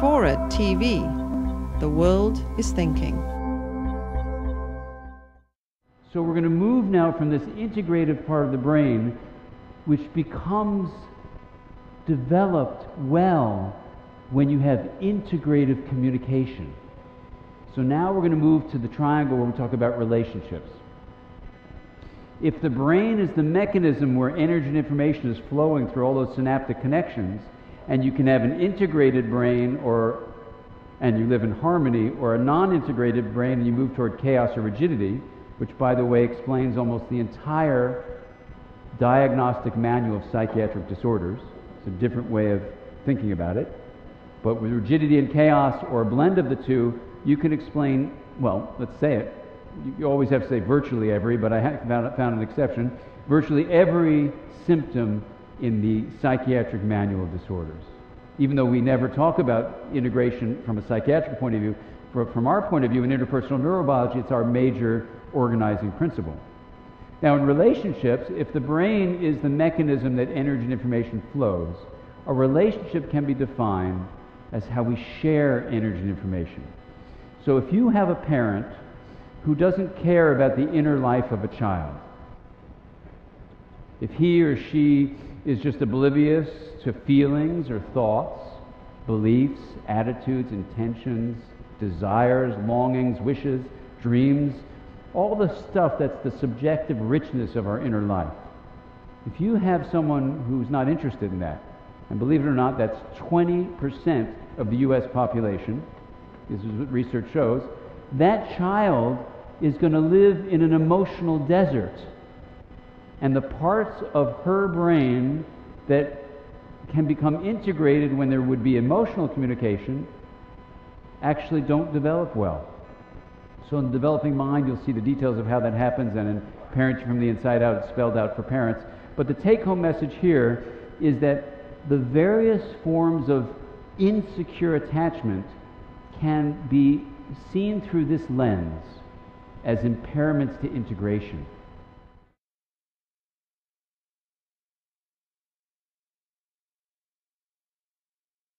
Forward TV. The world is thinking. So we're going to move now from this integrative part of the brain, which becomes developed well when you have integrative communication. So now we're going to move to the triangle where we talk about relationships. If the brain is the mechanism where energy and information is flowing through all those synaptic connections, and you can have an integrated brain and you live in harmony, or a non-integrated brain and you move toward chaos or rigidity, which by the way explains almost the entire diagnostic manual of psychiatric disorders. It's a different way of thinking about it. But with rigidity and chaos, or a blend of the two, you can explain, well, let's say it, you always have to say virtually every, but I have found an exception, virtually every symptom in the psychiatric manual of disorders. Even though we never talk about integration from a psychiatric point of view, from our point of view in interpersonal neurobiology, it's our major organizing principle. Now in relationships, if the brain is the mechanism that energy and information flows, a relationship can be defined as how we share energy and information. So if you have a parent who doesn't care about the inner life of a child, if he or she is just oblivious to feelings or thoughts, beliefs, attitudes, intentions, desires, longings, wishes, dreams, all the stuff that's the subjective richness of our inner life. If you have someone who's not interested in that, and believe it or not, that's 20% of the US population, this is what research shows, that child is going to live in an emotional desert. And the parts of her brain that can become integrated when there would be emotional communication actually don't develop well. So in the developing mind, you'll see the details of how that happens, and in Parenting from the Inside Out, it's spelled out for parents. But the take-home message here is that the various forms of insecure attachment can be seen through this lens as impairments to integration.